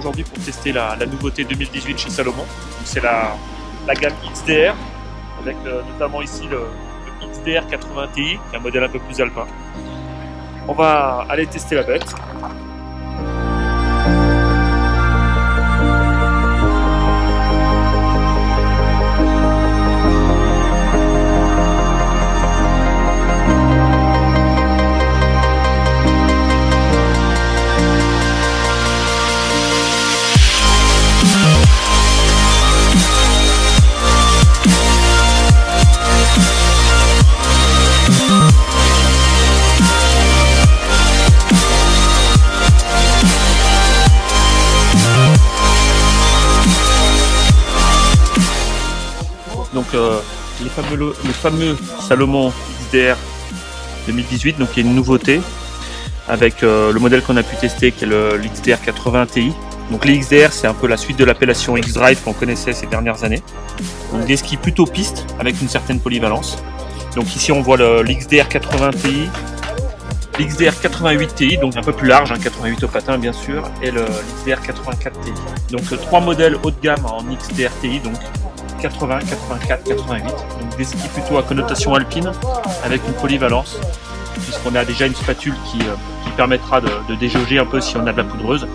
aujourd'hui pour tester la nouveauté 2018 chez Salomon. C'est la gamme XDR, avec notamment ici le XDR 80 TI, qui est un modèle un peu plus alpin. On va aller tester la bête. Donc le fameux Salomon XDR 2018, donc il y a une nouveauté avec le modèle qu'on a pu tester qui est le XDR 80 TI. Donc les XDR, c'est un peu la suite de l'appellation X Drive qu'on connaissait ces dernières années. Donc des skis plutôt pistes avec une certaine polyvalence. Donc ici on voit le XDR 80 TI, l'XDR 88 TI, donc un peu plus large, hein, 88 au patin bien sûr, et le XDR 84 TI. Donc trois modèles haut de gamme en XDR TI, donc 80, 84, 88, donc des skis plutôt à connotation alpine avec une polyvalence, puisqu'on a déjà une spatule qui permettra de déjauger un peu si on a de la poudreuse.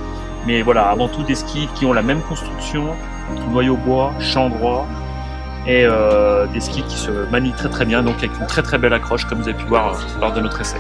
Mais voilà, avant tout des skis qui ont la même construction, noyau bois, champ droit, et des skis qui se manient très bien, donc avec une très belle accroche comme vous avez pu voir lors de notre essai.